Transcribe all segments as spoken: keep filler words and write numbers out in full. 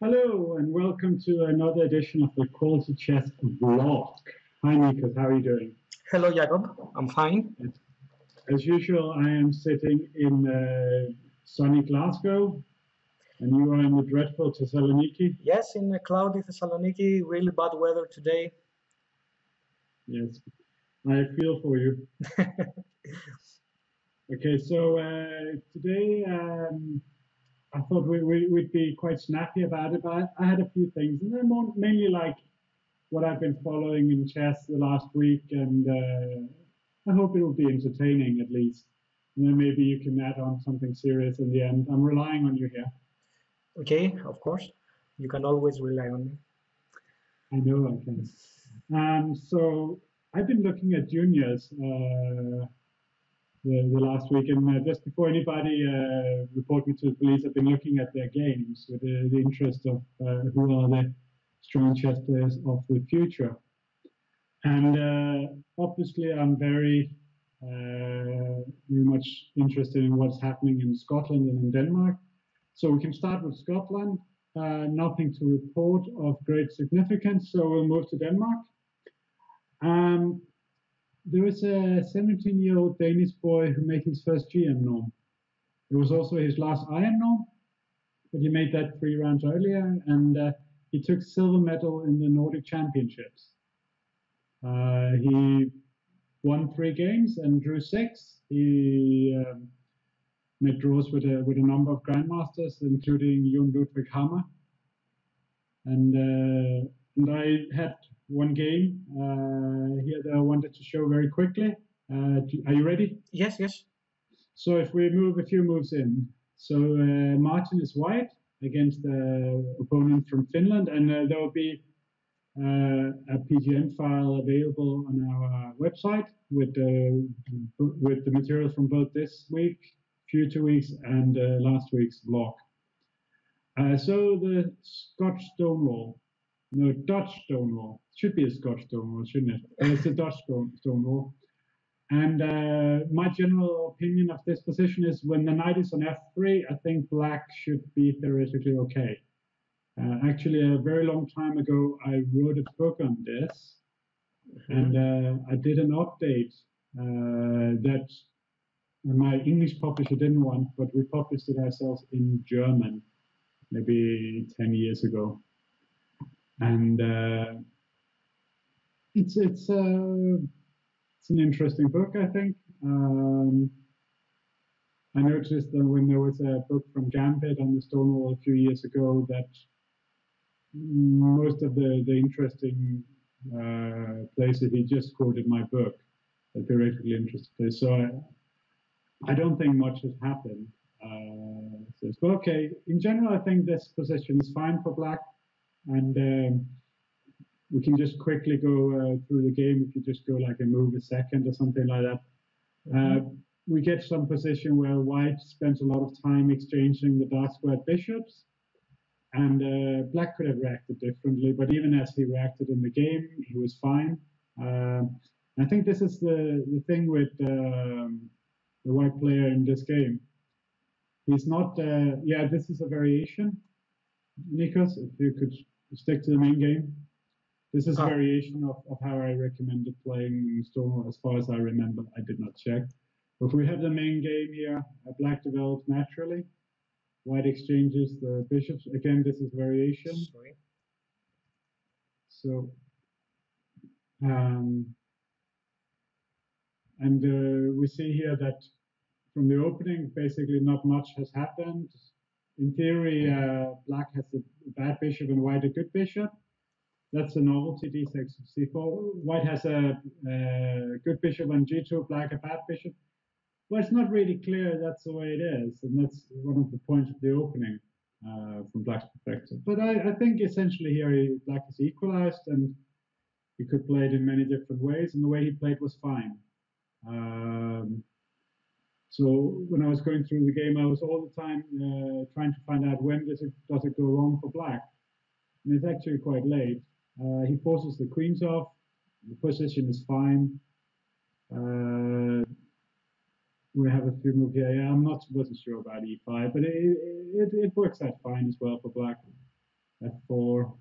Hello and welcome to another edition of the Quality Chess vlog. Hi Nikos, how are you doing? Hello Jakob, I'm fine. As usual, I am sitting in uh, sunny Glasgow and you are in the dreadful Thessaloniki. Yes, in the cloudy Thessaloniki, really bad weather today. Yes, I feel for you. Okay, so uh, today um, I thought we, we, we'd be quite snappy about it, but I, I had a few things, and they're more, mainly like what I've been following in chess the last week, and uh, I hope it will be entertaining at least, and then maybe you can add on something serious in the end. I'm relying on you here. Okay, of course. You can always rely on me. I know I can. Um, so I've been looking at juniors uh, The, the last week, and uh, just before anybody uh, report me to the police, I've been looking at their games with the, the interest of uh, who are the strong chess players of the future. And uh, obviously I'm very, uh, very much interested in what's happening in Scotland and in Denmark. So we can start with Scotland, uh, nothing to report of great significance, so we'll move to Denmark. Um, There is a seventeen-year-old Danish boy who made his first G M norm. It was also his last I M norm, but he made that three rounds earlier, and uh, he took silver medal in the Nordic Championships. Uh, he won three games and drew six. He um, made draws with a, with a number of grandmasters, including Jon Ludvig Hammer. And, uh, and I had one game uh, here that I wanted to show very quickly. Uh, do, are you ready? Yes, yes. So if we move a few moves in. So uh, Martin is white against the opponent from Finland, and uh, there will be uh, a P G M file available on our website with, uh, with the material from both this week, future weeks, and uh, last week's blog. Uh, so the Scotch Stonewall. No, Dutch Stonewall. Should be a Scotch Stonewall, shouldn't it? It's a Dutch Stonewall. And uh, my general opinion of this position is when the knight is on f three, I think black should be theoretically okay. Uh, actually, a very long time ago, I wrote a book on this. Mm-hmm. And uh, I did an update uh, that my English publisher didn't want, but we published it ourselves in German maybe ten years ago. And uh, it's it's uh, it's an interesting book, I think. Um, I noticed that when there was a book from Gambit on the Stonewall a few years ago, that most of the the interesting uh, places he just quoted my book, the theoretically interesting place. So I, I don't think much has happened. Uh, so it's, but okay, in general, I think this position is fine for black. And um, we can just quickly go uh, through the game. If you just go like a move a second or something like that. Mm-hmm. uh, we get some position where white spends a lot of time exchanging the dark squared bishops. And uh, black could have reacted differently, but even as he reacted in the game, he was fine. Um, I think this is the, the thing with um, the white player in this game. He's not, uh, yeah, this is a variation. Nikos, if you could stick to the main game. This is a variation of, of how I recommended playing Stonewall, as far as I remember. I did not check. But we have the main game here. Black develops naturally. White exchanges the bishops. Again, this is variation. Sorry. So, um, and uh, we see here that from the opening, basically not much has happened. In theory, uh, black has a bad bishop and white a good bishop. That's a novelty, d six, c four. White has a, a good bishop on g two, black a bad bishop. Well, it's not really clear that's the way it is, and that's one of the points of the opening uh, from black's perspective. But I, I think essentially here black is equalized, and you could play it in many different ways, and the way he played was fine. Um, So when I was going through the game, I was all the time uh, trying to find out when does it, does it go wrong for black. And it's actually quite late. Uh, he forces the queens off. The position is fine. Uh, We have a few moves here. Yeah, I'm not wasn't sure about e five, but it it, it works out fine as well for black. f four.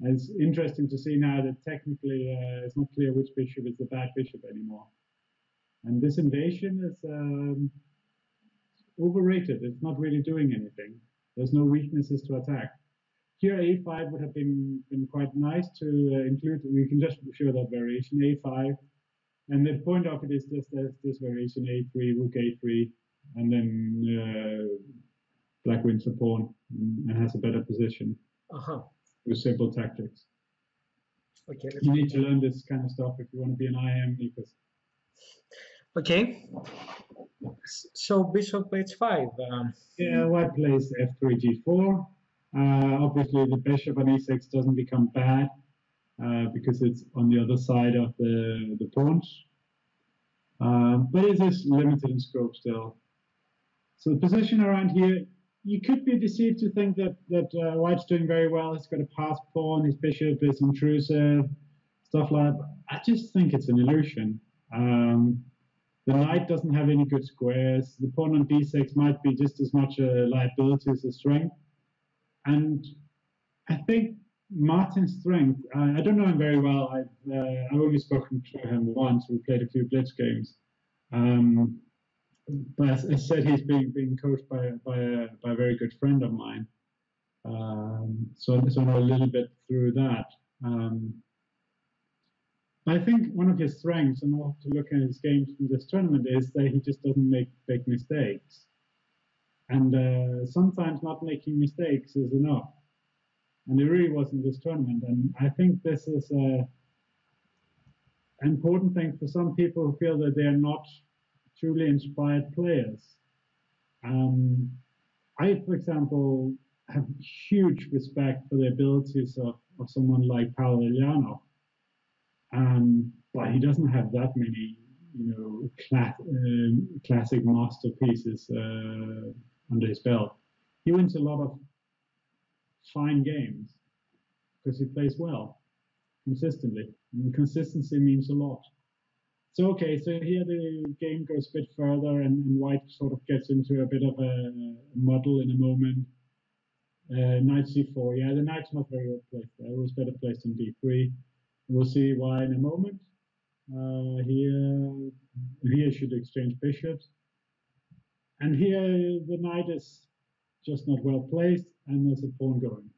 And it's interesting to see now that technically uh, it's not clear which bishop is the bad bishop anymore. And this invasion is um, overrated. It's not really doing anything. There's no weaknesses to attack. Here a five would have been, been quite nice to uh, include. We can just show that variation, a five. And the point of it is just this, this variation, a three, rook a three, and then uh, black wins the pawn and has a better position. Uh-huh. With simple tactics. Okay. You need to learn this kind of stuff if you want to be an I M, because. Okay. So bishop h five. Um. Yeah, white plays f three, g four. Uh, obviously, the bishop on e six doesn't become bad uh, because it's on the other side of the, the pawns. Uh, but it is limited in scope still. So the position around here, you could be deceived to think that, that uh, white's doing very well. He's got a passed pawn, his bishop is intrusive, stuff like that. I just think it's an illusion. Um, the knight doesn't have any good squares. The pawn on b six might be just as much a liability as a strength. And I think Martin's strength, I, I don't know him very well. I've, uh, I've only spoken to him once. We played a few blitz games. Um, but as I said, he's being, being coached by, by, a, by a very good friend of mine. Um, so, so I know a little bit through that. Um, I think one of his strengths, and we'll have to look at his games from this tournament, is that he just doesn't make big mistakes. And uh, sometimes not making mistakes is enough. And it really was in this tournament. And I think this is an important thing for some people who feel that they are not truly inspired players. Um, I, for example, have huge respect for the abilities of, of someone like Paolo Ilianov. Um, but he doesn't have that many, you know, class, um, classic masterpieces uh, under his belt. He wins a lot of fine games because he plays well, consistently. And consistency means a lot. So, okay, so here the game goes a bit further, and, and white sort of gets into a bit of a muddle in a moment. Uh, knight c four, yeah, the knight's not very well placed there. It was better placed on d three. We'll see why in a moment. Uh, here, here should exchange bishops. And here the knight is just not well placed, and there's a pawn going.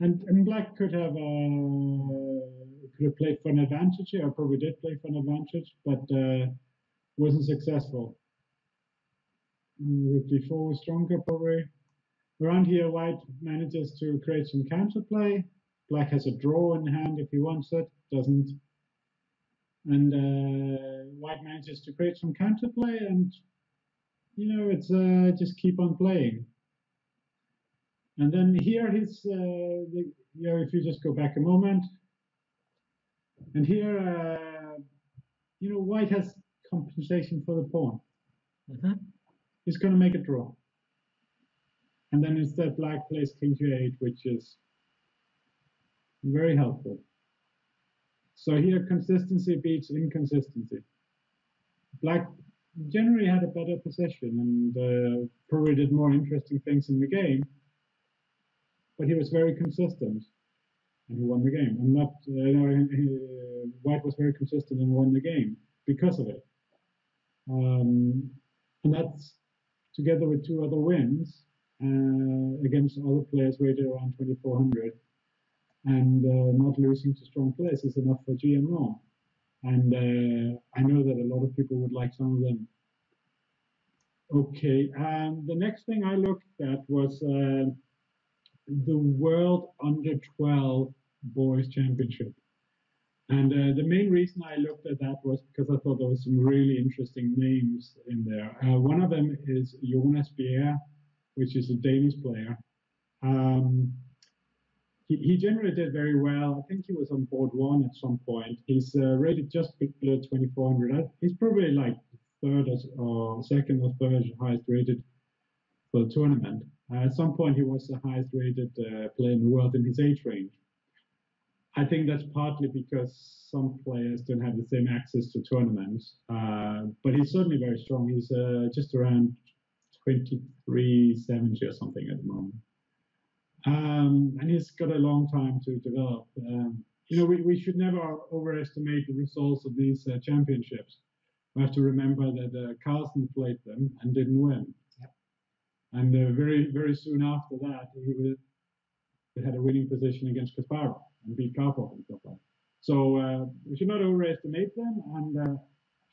And, and black could have uh, could have played for an advantage here, or probably did play for an advantage, but uh, wasn't successful. Rook d four was stronger, probably. Around here, white manages to create some counterplay. Black has a draw in hand if he wants it, doesn't. And uh, white manages to create some counterplay, and you know, it's uh, just keep on playing. And then here he's, uh, the, you know, if you just go back a moment, and here, uh, you know, white has compensation for the pawn. Mm-hmm. He's going to make a draw. And then instead, black plays king to eight, which is very helpful. So here, consistency beats inconsistency. Black generally had a better position and uh, probably did more interesting things in the game, but he was very consistent and he won the game. And not, uh, no, uh, white was very consistent and won the game because of it. Um, and that's together with two other wins uh, against other players rated around twenty-four hundred. And uh, not losing to strong players is enough for G M Norm. And uh, I know that a lot of people would like some of them. Okay, and the next thing I looked at was uh, the World Under twelve Boys Championship. And uh, the main reason I looked at that was because I thought there were some really interesting names in there. Uh, one of them is Jonas Bjerg, which is a Danish player. Um, He, he generally did very well. I think he was on board one at some point. He's uh, rated just below twenty-four hundred. He's probably like third or second or third highest rated for the tournament. Uh, at some point, he was the highest rated uh, player in the world in his age range. I think that's partly because some players don't have the same access to tournaments. Uh, but he's certainly very strong. He's uh, just around twenty-three seventy or something at the moment. Um, and he's got a long time to develop. Um, you know, we, we should never overestimate the results of these uh, championships. We have to remember that uh, Carlsen played them and didn't win. Yep. And uh, very, very soon after that, he was, had a winning position against Kasparov and beat Karpov and stuff like that. So uh, we should not overestimate them. And uh,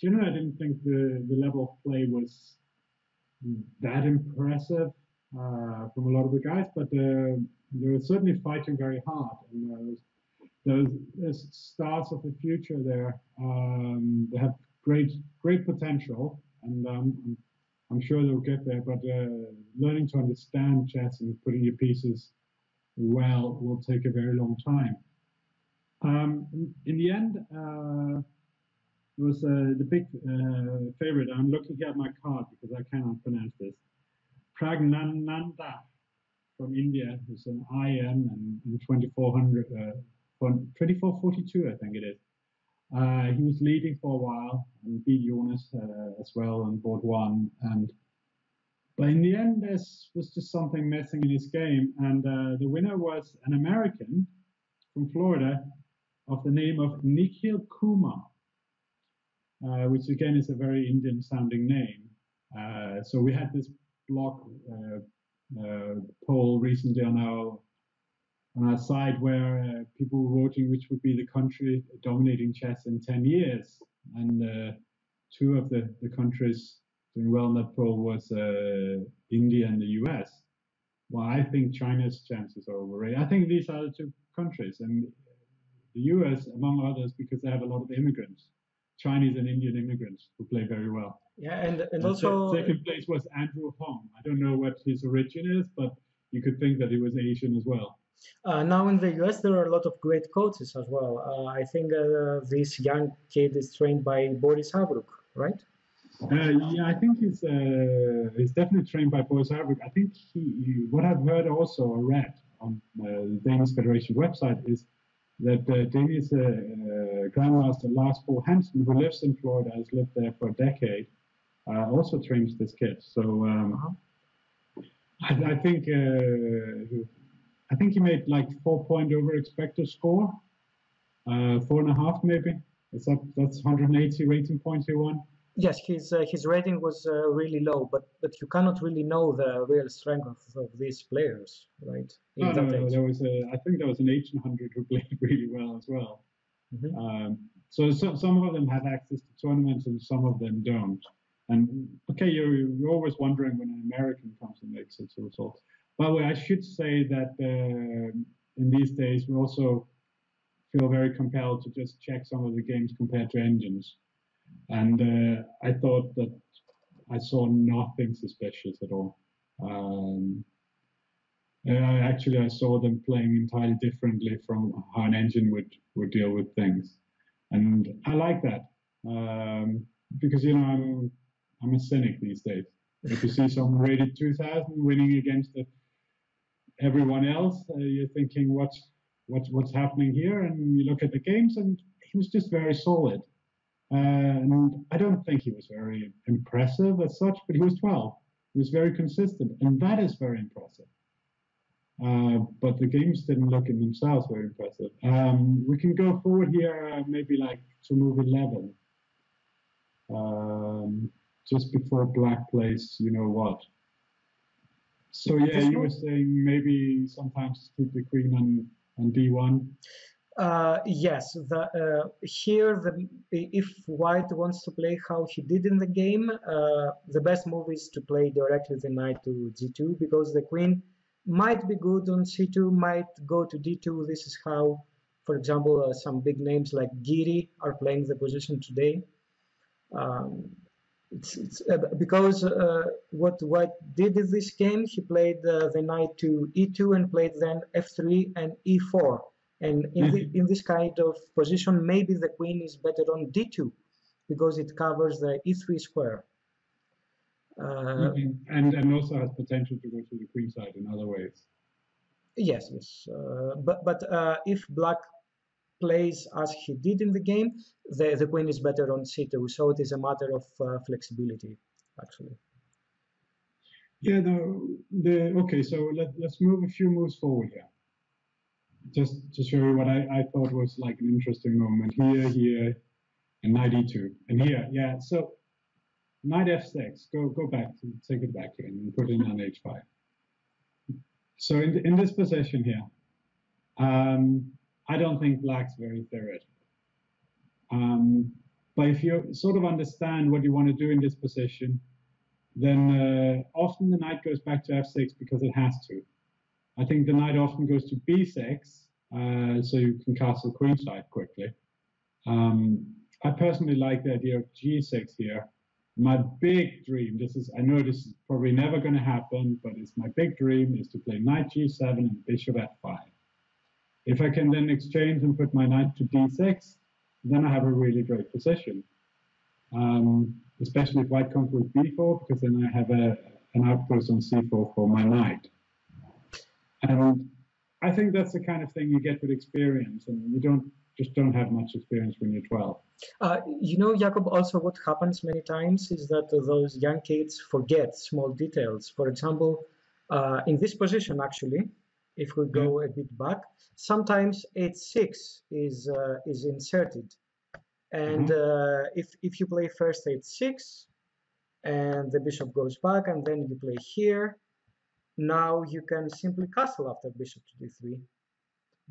generally, I didn't think the, the level of play was that impressive uh, from a lot of the guys, but uh, they were certainly fighting very hard. And uh, those, those stars of the future there, um, they have great, great potential, and um, I'm sure they'll get there. But uh, learning to understand chess and putting your pieces well will take a very long time. Um, in, in the end, uh, it was uh, the big uh, favorite. I'm looking at my card because I cannot pronounce this. Pragnananda from India, who's an I M and, and twenty-four forty-two, I think it is. Uh, he was leading for a while and beat Jonas uh, as well and board one. And but in the end, there was just something missing in his game. And uh, the winner was an American from Florida of the name of Nikhil Kumar, uh, which again is a very Indian-sounding name. Uh, so we had this blog uh, uh, poll recently on our on our side where uh, people were voting which would be the country dominating chess in ten years. And uh, two of the, the countries doing well in that poll was uh, India and the U S. Well, I think China's chances are overrated. I think these are the two countries, and the U S among others, because they have a lot of immigrants, Chinese and Indian immigrants who play very well. Yeah, and, and, and also... Second place was Andrew Hong. I don't know what his origin is, but you could think that he was Asian as well. Uh, now in the U S there are a lot of great coaches as well. Uh, I think uh, this young kid is trained by Boris Avrukh, right? Uh, yeah, I think he's, uh, he's definitely trained by Boris Avrukh. I think he, what I've heard also or read on uh, the Danish Federation website is that uh, Danish uh, uh, Grandmaster Lars Paul Hansen, who lives in Florida, has lived there for a decade, uh, also trains this kid. So um, I, I think... Uh, I think he made like four point over expected score, uh, four and a half maybe. It's up, that's one hundred eighty rating points he won. Yes, his uh, his rating was uh, really low, but but you cannot really know the real strength of, of these players, right? In no, no, no, there was a, I think there was an eighteen hundred who played really well as well. Mm-hmm. um, so, so some of them have access to tournaments and some of them don't. And okay, you're, you're always wondering when an American comes and makes its results. By the way, I should say that uh, in these days we also feel very compelled to just check some of the games compared to engines. And uh, I thought that I saw nothing suspicious at all. Um, uh, actually, I saw them playing entirely differently from how an engine would, would deal with things. And I like that um, because, you know, I'm, I'm a cynic these days. If you see someone rated two thousand winning against the everyone else, uh, you're thinking what's what's what's happening here, and you look at the games, and he was just very solid. Uh, and I don't think he was very impressive as such, but he was twelve. He was very consistent, and that is very impressive. Uh, but the games didn't look in themselves very impressive. Um, we can go forward here, uh, maybe like to move eleven, um, just before black plays, you know what. So yeah, you were saying maybe sometimes keep the queen on, on d one. Uh, yes, the, uh, here the, if white wants to play how he did in the game, uh, the best move is to play directly the knight to g two, because the queen might be good on c two, might go to d two. This is how, for example, uh, some big names like Giri are playing the position today. Um, It's, it's, uh, because uh, what White did in this game, he played uh, the knight to e two and played then f three and e four. And in, mm-hmm. the, in this kind of position, maybe the queen is better on d two because it covers the e three square. Uh, mm-hmm. and, and also has potential to go to the queen side in other ways. Yes, yes. Uh, but but uh, if Black plays as he did in the game, the, the queen is better on c two. So it is a matter of uh, flexibility, actually. Yeah, no, the, okay, so let, let's move a few moves forward here. Just to show you what I, I thought was like an interesting moment. Here, here, and knight e two. And here, yeah, so knight f six. Go go back, take it back here and put in on h five. So in, in this position here, um, I don't think black's very theoretical. Um, but if you sort of understand what you want to do in this position, then uh, often the knight goes back to f six because it has to. I think the knight often goes to b six, uh, so you can castle queenside quickly. Um, I personally like the idea of g six here. My big dream, this is, I know this is probably never going to happen, but it's my big dream, is to play knight g seven and bishop f five. If I can then exchange and put my knight to d six, then I have a really great position. Um, especially if white comes with b four, because then I have a, an outpost on c four for my knight. And I think that's the kind of thing you get with experience, and you don't just don't have much experience when you're twelve. Uh, you know, Jakob, also what happens many times is that those young kids forget small details. For example, uh, in this position, actually, if we go yeah. a bit back, sometimes h six is uh, is inserted. And mm-hmm. uh, if, if you play first h six, and the bishop goes back, and then you play here, now you can simply castle after bishop to d three,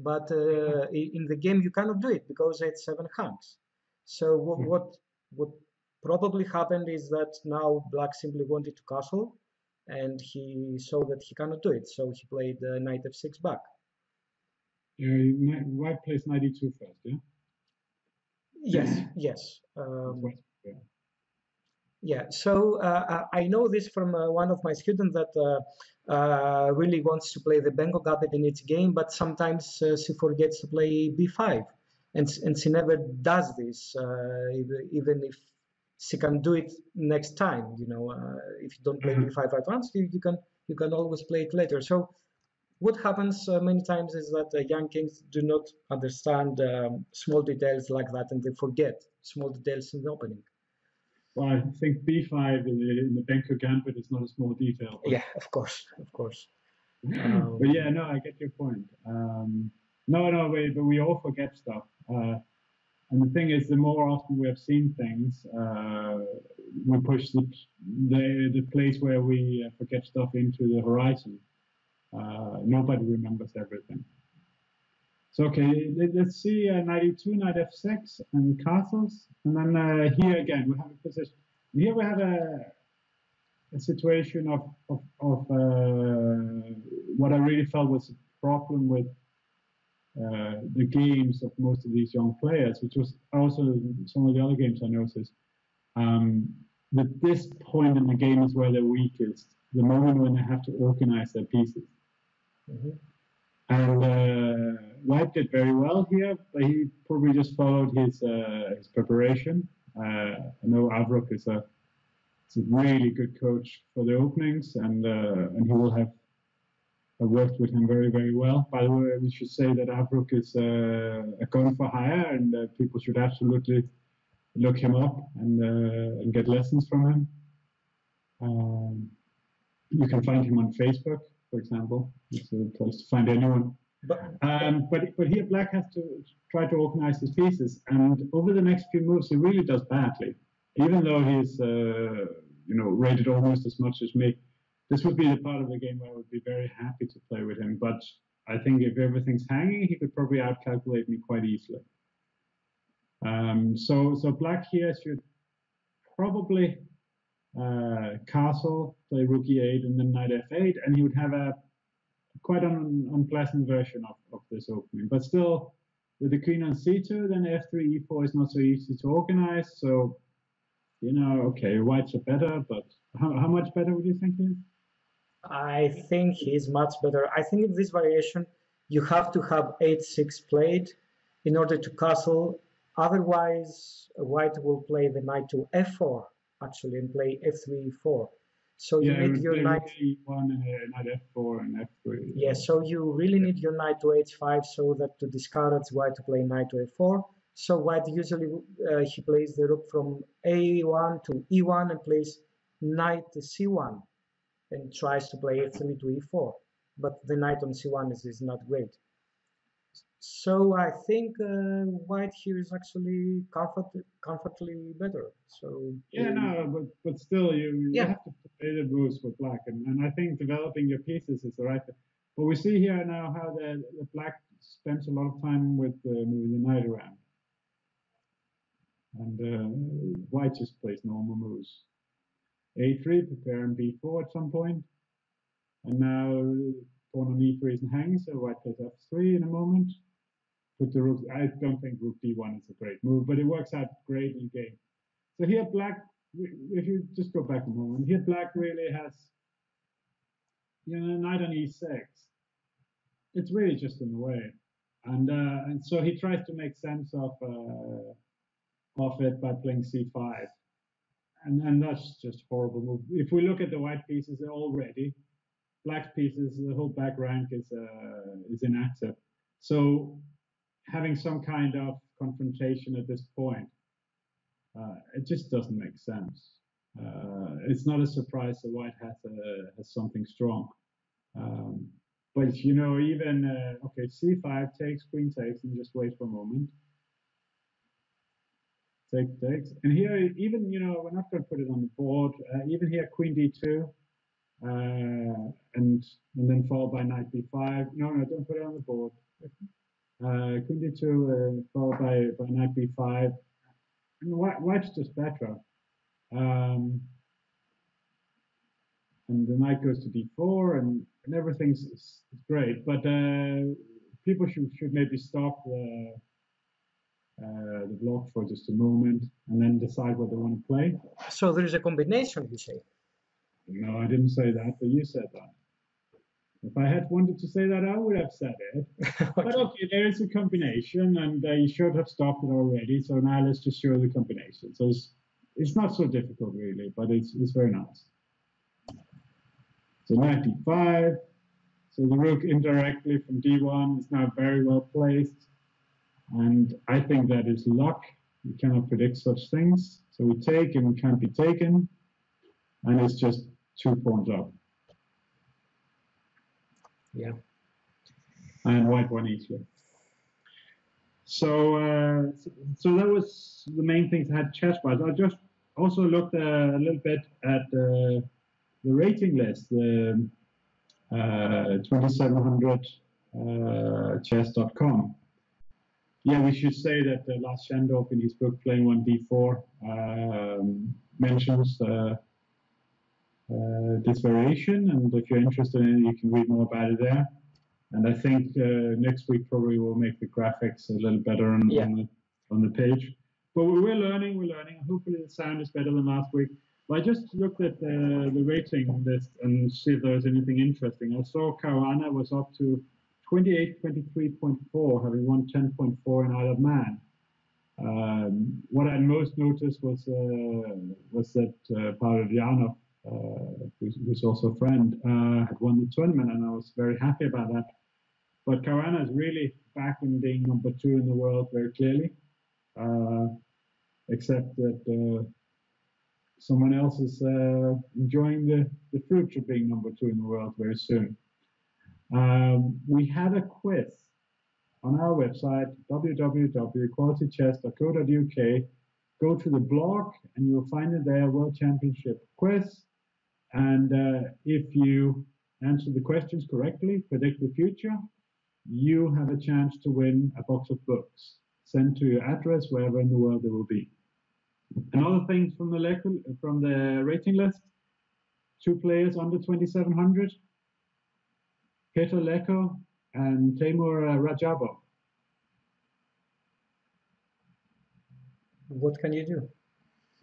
but uh, in the game you cannot do it because h seven hangs. So what, mm-hmm. what what probably happened is that now black simply wanted to castle, and he saw that he cannot do it, so he played uh, knight f six back. Yeah, white plays knight e two first, yeah. Yes, yes. Um, yeah. Yeah, so uh, I know this from uh, one of my students that uh, uh, really wants to play the Benko Gambit in its game, but sometimes uh, she forgets to play b five, and and she never does this, uh, even if she can do it next time. You know, uh, if you don't play mm-hmm. b five at once, you, you can you can always play it later. So what happens uh, many times is that uh, young kings do not understand um, small details like that, and they forget small details in the opening. Well, I think b five in the, in the Benko Gambit is not a small detail. Yeah, of course, of course. Um, but yeah, no, I get your point. Um, no, no, we, but we all forget stuff. Uh, and the thing is, the more often we have seen things, uh, we push the, the, the place where we forget stuff into the horizon. Uh, nobody remembers everything. So, okay, let's see uh, knight e two, knight f six, and castles. And then uh, here again, we have a position. Here we have a, a situation of, of, of uh, what I really felt was a problem with uh, the games of most of these young players, which was also some of the other games I noticed. Um, but this point in the game is where they're weakest, the moment when they have to organize their pieces. Mm-hmm. And uh, White did very well here, but he probably just followed his uh, his preparation. Uh, I know Avrukh is a, is a really good coach for the openings, and uh, and he will have I worked with him very, very well. By the way, we should say that Avrukh is uh, a gun for hire, and uh, people should absolutely look him up and uh, and get lessons from him. Um, you can find him on Facebook, for example. It's a place to find anyone. But, um, but but here black has to try to organize his pieces, and over the next few moves he really does badly. Even though he's uh, you know rated almost as much as me, this would be the part of the game where I would be very happy to play with him. But I think if everything's hanging, he could probably outcalculate me quite easily. Um, so so black here should probably uh, castle, play rook e eight, and then knight f eight, and he would have a quite an unpleasant version of, of this opening, but still with the queen on c two, then f three, e four is not so easy to organize. So, you know, okay, whites are better, but how, how much better would you think he is? I think he's much better. I think in this variation, you have to have h six played in order to castle. Otherwise, white will play the knight to f four, actually, and play f three, e four. So you yeah, need your knight one and knight f four and f three. Yeah, so you really yeah. need your knight to h five, so that to discourage white to play knight to f four. So white usually uh, he plays the rook from a one to e one and plays knight to c one and tries to play f three to e four. But the knight on c one is, is not great. So I think uh, white here is actually comfort, comfortably better. So yeah, um, no, but but still you, yeah. you have to play the moves for black, and, and I think developing your pieces is the right thing. But we see here now how the, the black spends a lot of time with uh, moving the knight around, and uh, white just plays normal moves. a three, prepare and b four at some point, and now pawn on e three isn't hanging, so white plays f three in a moment. Put the rook. I don't think rook d one is a great move, but it works out great in game. So here black, if you just go back a moment, here black really has, you know, knight on e six. It's really just in the way, and uh, and so he tries to make sense of uh, of it by playing c five, and and that's just a horrible move. If we look at the white pieces, they're already. Black pieces, the whole back rank is uh, is inactive. So having some kind of confrontation at this point, uh, it just doesn't make sense. Uh, it's not a surprise that white has a, has something strong. Um, but you know, even uh, okay, c five takes, queen takes, and just wait for a moment. Take takes, and here even you know we're not going to put it on the board. Uh, even here, queen d two. Uh, and and then followed by knight b five. No, no, don't put it on the board. Uh, queen d two uh, followed by, by knight b five. And white, white's just better. Um, and the knight goes to d four, and, and everything's it's, it's great. But uh, people should should maybe stop the uh, the block for just a moment, and then decide what they want to play. So there is a combination, you say. No, I didn't say that, but you said that. If I had wanted to say that, I would have said it. Okay. But okay, there is a combination, and uh, you should have stopped it already. So now let's just show the combination. So it's, it's not so difficult, really, but it's, it's very nice. So knight d five. So the rook indirectly from d one is now very well placed. And I think that is luck. You cannot predict such things. So we take, and we can't be taken. And it's just two pawns up. Yeah. And white one easier. So, uh, so, so that was the main things I had chess-wise. I just also looked uh, a little bit at uh, the rating list, the uh, twenty-seven hundred chess dot com. Yeah, we should say that uh, Lars Schandorff in his book Playing One D four um, mentions. Uh, Uh, this variation, and if you're interested in it, you can read more about it there. And I think uh, next week probably we'll make the graphics a little better on, yeah. on, the, on the page. But we're learning, we're learning. Hopefully the sound is better than last week. But I just looked at the, the rating list and see if there was anything interesting. I saw Caruana was up to twenty-eight twenty-three point four, having won ten point four in Isle of Man. Um, what I most noticed was uh, was that uh, Paolo Uh, who's, who's also a friend, uh, had won the tournament, and I was very happy about that. But Caruana is really back in being number two in the world very clearly, uh, except that uh, someone else is uh, enjoying the, the fruit of being number two in the world very soon. Um, we had a quiz on our website, w w w dot quality chess dot co dot u k. Go to the blog, and you'll find it there, World Championship Quiz. And uh, if you answer the questions correctly, predict the future, you have a chance to win a box of books sent to your address wherever in the world they will be. Another thing from the from the rating list: two players under twenty-seven hundred, Peter Leko and Taimur uh, Rajabov. What can you do?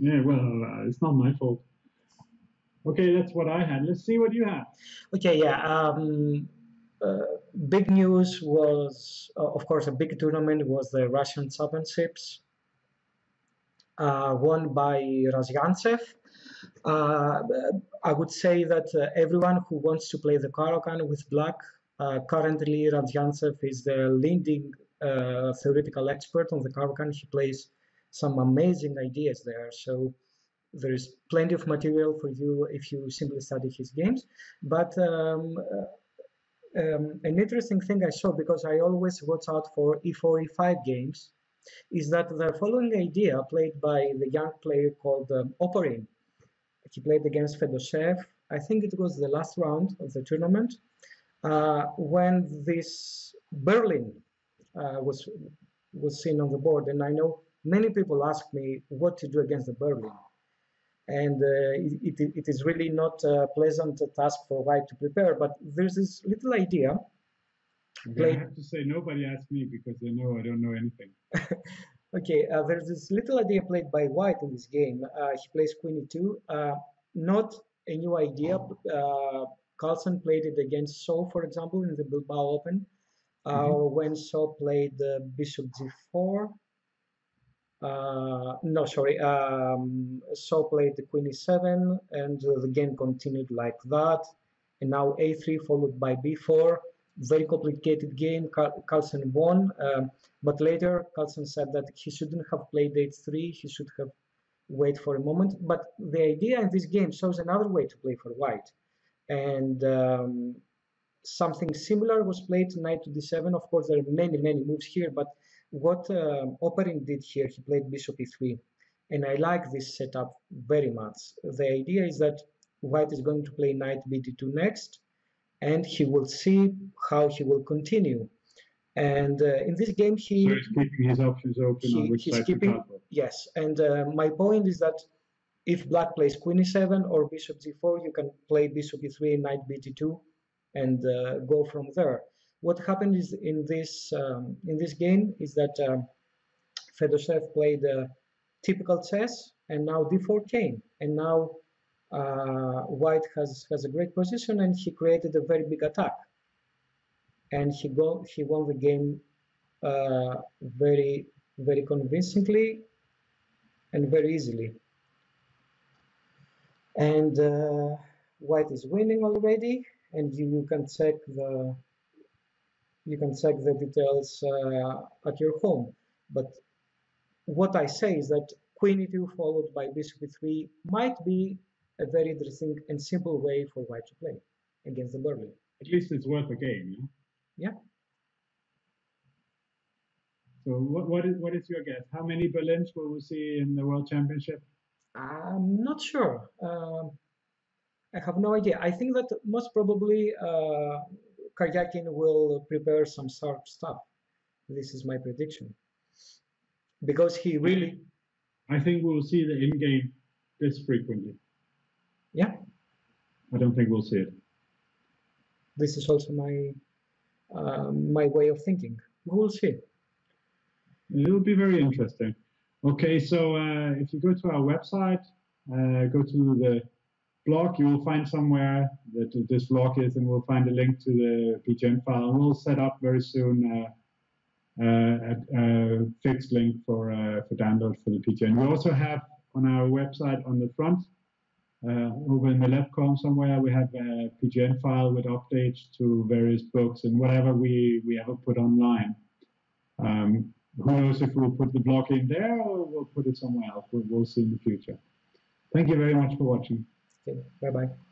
Yeah, well, uh, it's not my fault. Okay, that's what I had. Let's see what you have. Okay, yeah. Um, uh, big news was, uh, of course, a big tournament was the Russian Championships, uh, won by Razgantsev. Uh, I would say that uh, everyone who wants to play the Caro-Kann with black, uh, currently Radjantsev is the leading uh, theoretical expert on the Caro-Kann. He plays some amazing ideas there, so there is plenty of material for you if you simply study his games. But um, um, an interesting thing I saw, because I always watch out for E four E five games, is that the following idea played by the young player called um, Operin. He played against Fedoseev. I think it was the last round of the tournament, uh, when this Berlin uh, was was seen on the board, and I know many people ask me what to do against the Berlin, and uh, it, it, it is really not a pleasant task for white to prepare. But there's this little idea. Okay, I have to say, nobody asked me because they know I don't know anything. Okay, uh, there's this little idea played by white in this game. Uh, he plays queen e two. Uh, not a new idea. Uh, Carlsen played it against So, for example, in the Bilbao Open, uh, mm-hmm. when So played uh, bishop g four. Uh, no, sorry. Um, So played the queen e seven, and uh, the game continued like that. And now a three followed by b four. Very complicated game. Carlsen won, um, but later Carlsen said that he shouldn't have played h three, he should have waited for a moment. But the idea in this game shows another way to play for white, and um, something similar was played knight to d seven. Of course, there are many, many moves here, but what uh, Operin did here, he played bishop e three, and I like this setup very much. The idea is that white is going to play knight b d two next, and he will see how he will continue. And uh, in this game, he... So he's keeping his options open he, on which side keeping, to Karpov. Yes, and uh, my point is that if black plays queen e seven or bishop g four, you can play bishop e three, knight b d two, and uh, go from there. What happened is in this um, in this game is that uh, Fedoseev played uh, typical chess, and now d four came, and now Uh, white has, has a great position, and he created a very big attack, and he go he won the game uh, very very convincingly and very easily. And uh, white is winning already, and you, you can check the you can check the details uh, at your home. But what I say is that queen e two followed by bishop e three might be a very interesting and simple way for white to play against the Berlin. At least it's worth a game, yeah? Yeah. So what, what, is, what is your guess? How many Berlins will we see in the World Championship? I'm not sure. Uh, I have no idea. I think that most probably uh, Karjakin will prepare some sharp stuff. This is my prediction. Because he really... I think we'll see the in-game this frequently. Yeah, I don't think we'll see it. This is also my uh, my way of thinking. We will see. It will be very interesting. Okay, so uh, if you go to our website, uh, go to the blog, you will find somewhere that this blog is, and we'll find a link to the P G M file. We'll set up very soon uh, uh, a, a fixed link for uh, for download for the P G M. We also have on our website on the front. Uh, over in the left column somewhere, we have a P G M file with updates to various books and whatever we, we ever put online. Um, who knows if we'll put the blog in there or we'll put it somewhere else. We'll, we'll see in the future. Thank you very much for watching. Okay. Bye-bye.